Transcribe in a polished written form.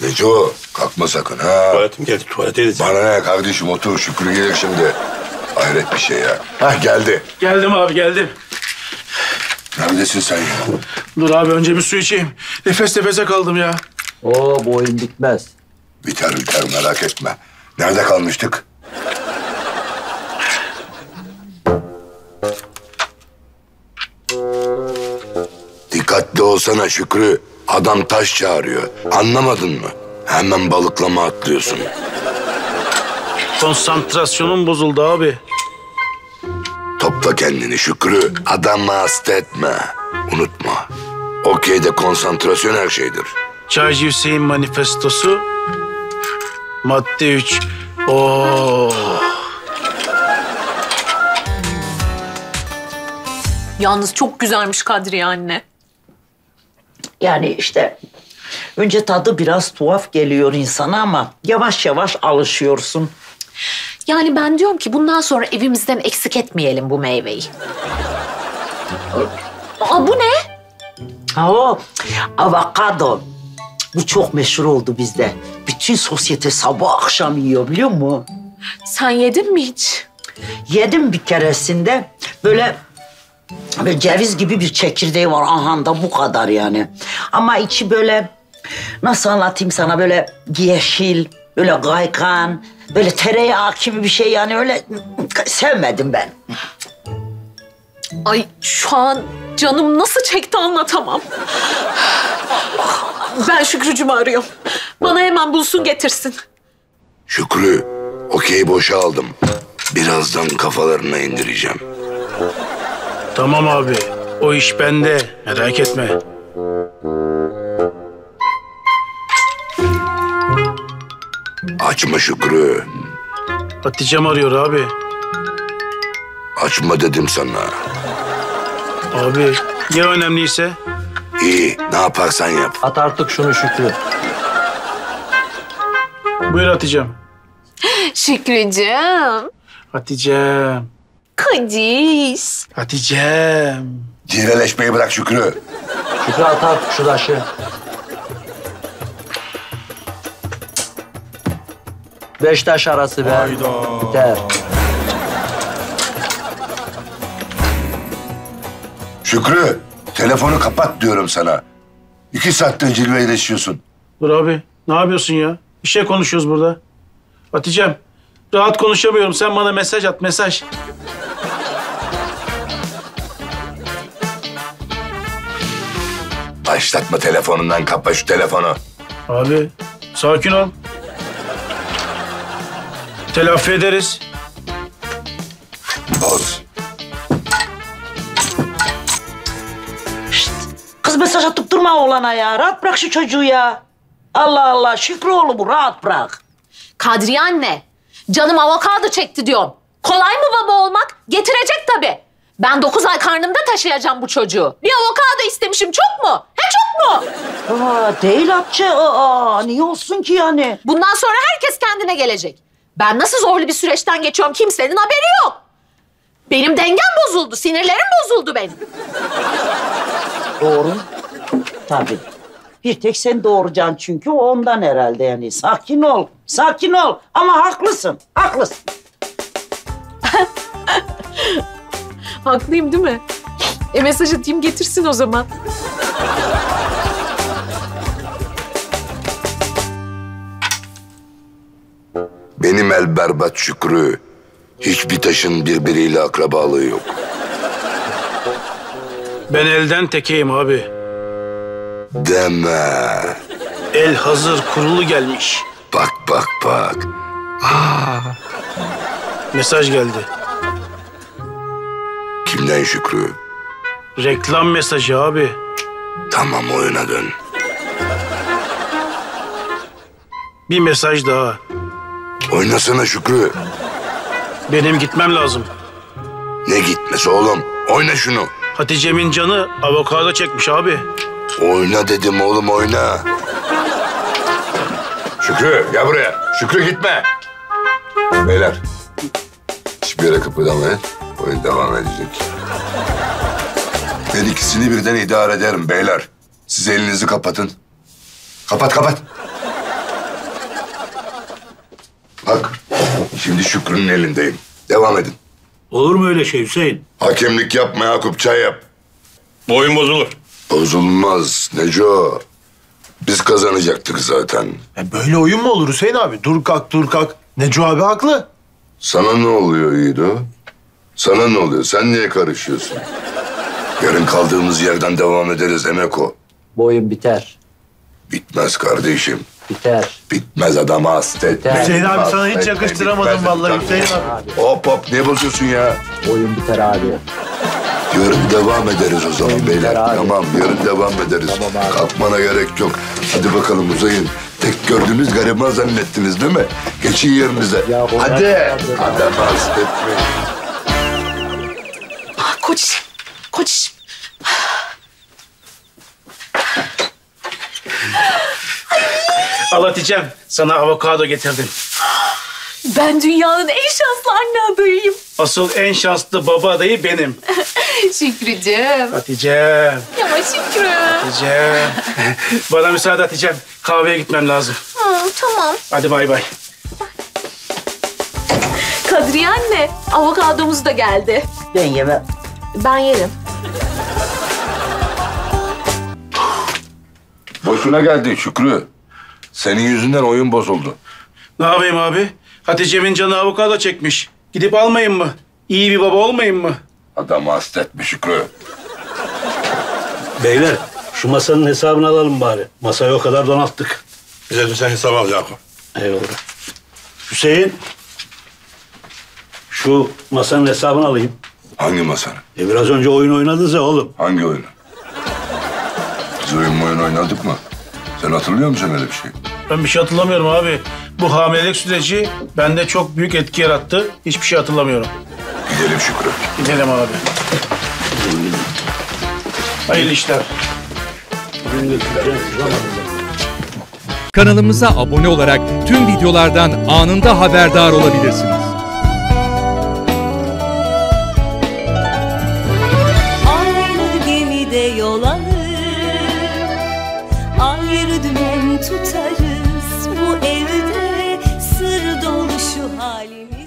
Neco, kalkma sakın ha. Tuvaletim geldi, tuvalete gideceğim. Bana ne kardeşim, otur. Şükrü gelir şimdi. Hayret bir şey ya. Hah, geldi. Geldim abi, geldim. Neredesin sen ya? Dur abi, önce bir su içeyim. Nefes nefese kaldım ya. Oo, bu oyun bitmez. Biter biter, merak etme. Nerede kalmıştık? Dikkatli olsana Şükrü. Adam taş çağırıyor. Anlamadın mı? Hemen balıklama atlıyorsun. Konsantrasyonum bozuldu abi. Topla kendini Şükrü. Adamı hasta etme. Unutma. Okeyde konsantrasyon her şeydir. Çaycı Hüseyin manifestosu. Madde 3. Oo. Yalnız çok güzelmiş Kadriye anne. Yani işte önce tadı biraz tuhaf geliyor insana ama yavaş yavaş alışıyorsun. Yani ben diyorum ki bundan sonra evimizden eksik etmeyelim bu meyveyi. Aa, bu ne? Oo, avokado. Bu çok meşhur oldu bizde. Bütün sosyete sabah akşam yiyor biliyor musun? Sen yedin mi hiç? Yedim bir keresinde. Böyle ceviz gibi bir çekirdeği var. Aha da bu kadar yani. Ama içi böyle, nasıl anlatayım sana, böyle yeşil, böyle kaykan, böyle tereyağı gibi bir şey yani, öyle sevmedim ben. Ay şu an canım nasıl çekti anlatamam. Ben Şükrücümü arıyorum. Bana hemen bulsun getirsin. Şükrü, okey boşa aldım. Birazdan kafalarına indireceğim. Tamam abi, o iş bende. Merak etme. Açma Şükrü. Hatice'm arıyor abi. Açma dedim sana. Abi, ya önemliyse? İyi, ne yaparsan yap. At artık şunu Şükrü. Buyur Hatice'm. Şükrücüğüm. Hatice'm. Kadiş. Hatice'm. Cilveleşmeyi bırak Şükrü. Şükrü at artık şu taşı. Beş taş arası be. Hayda. Biter. Şükrü, telefonu kapat diyorum sana. 2 saattir cilveleşiyorsun. Dur abi, ne yapıyorsun ya? Bir şey konuşuyoruz burada. Hatice'm, rahat konuşamıyorum. Sen bana mesaj at, mesaj. Başlatma telefonundan, kapa şu telefonu. Abi, sakin ol. Telafi ederiz. Boz. Şişt, kız mesaj atıp durma oğlana ya. Rahat bırak şu çocuğu ya. Allah Allah, Şükrü oğlu bu, rahat bırak. Kadriye anne, canım avokado çekti diyorum. Kolay mı baba olmak? Getirecek tabii. Ben 9 ay karnımda taşıyacağım bu çocuğu. Bir avokado istemişim, çok mu? He çok mu? Aa, değil Hatice, aa, niye olsun ki yani? Bundan sonra herkes kendine gelecek. Ben nasıl zorlu bir süreçten geçiyorum, kimsenin haberi yok. Benim dengem bozuldu, sinirlerim bozuldu benim. Doğru, tabii. Bir tek sen doğuracaksın çünkü, ondan herhalde yani. Sakin ol, sakin ol. Ama haklısın, haklısın. Haklıyım değil mi? Mesaj atayım getirsin o zaman. Benim el berbat Şükrü. Hiçbir taşın birbiriyle akrabalığı yok. Ben elden tekeyim abi. Deme. El hazır kurulu gelmiş. Bak bak bak. Aa. Mesaj geldi. Kimden Şükrü? Reklam mesajı abi. Tamam, oyuna dön. Bir mesaj daha. Oynasana Şükrü. Benim gitmem lazım. Ne gitmesi oğlum? Oyna şunu. Hatice'min canı avokado çekmiş abi. Oyna dedim oğlum, oyna. Şükrü gel buraya. Şükrü gitme. Beyler. Hiçbir yere kıpırdamayın. Oyun devam edecek. Ben ikisini birden idare ederim beyler. Siz elinizi kapatın. Kapat. Bak, şimdi Şükrü'nün elindeyim. Devam edin. Olur mu öyle şey Hüseyin? Hakemlik yapma Yakup, çay yap. Boyun bozulur. Bozulmaz Neco. Biz kazanacaktık zaten. Böyle oyun mu olur Hüseyin abi? Dur kalk, dur kalk. Neco abi haklı. Sana ne oluyor İdo? Sana ne oluyor? Sen niye karışıyorsun? Yarın kaldığımız yerden devam ederiz Emeko. Bu oyun biter. Bitmez kardeşim. Biter. Bitmez adam hasta etme. Hüseyin abi sana hiç yakıştıramadım vallahi Hüseyin abi. Hop hop ne bozuyorsun ya? Oyun biter abi. Yarın devam ederiz o zaman beyler. Tamam yarın devam ederiz. Tamam abi. Kalkmana gerek yok. Hadi bakalım uzayın. Tek gördüğünüz gariban zannettiniz değil mi? Geçin yerinize. Hadi. Adam hasta etmeyin. Koçişim. Koçişim. Al Hatice'm, sana avokado getirdim. Ben dünyanın en şanslı anne adayıyım. Asıl en şanslı baba adayı benim. Şükrücüğüm. Hatice'm. Yavaş Şükrü. Hatice'm. Bana müsaade Hatice'm. Kahveye gitmem lazım. Hı, tamam. Hadi bay bay. Kadriye anne, avokadomuz da geldi. Ben yemem. Ben yerim. Boşuna geldin Şükrü. Senin yüzünden oyun bozuldu. Ne yapayım abi? Hatice'min canı avokado çekmiş. Gidip almayayım mı? İyi bir baba olmayayım mı? Adamı hasta etme Şükrü. Beyler, şu masanın hesabını alalım bari. Masayı o kadar donattık. Bize düşen hesap al Yakup. Eyvallah. Hüseyin, şu masanın hesabını alayım. Hangi masanın? Biraz önce oyun oynadınız ya oğlum. Hangi oyunu? Biz oyun oynadık mı? Sen hatırlıyor musun öyle bir şey? Ben bir şey hatırlamıyorum abi. Bu hamilelik süreci bende çok büyük etki yarattı. Hiçbir şey hatırlamıyorum. Gidelim Şükrü. Gidelim abi. Hayırlı işler. Kanalımıza abone olarak tüm videolardan anında haberdar olabilirsiniz. Tutarız bu evde sır dolu şu halimi.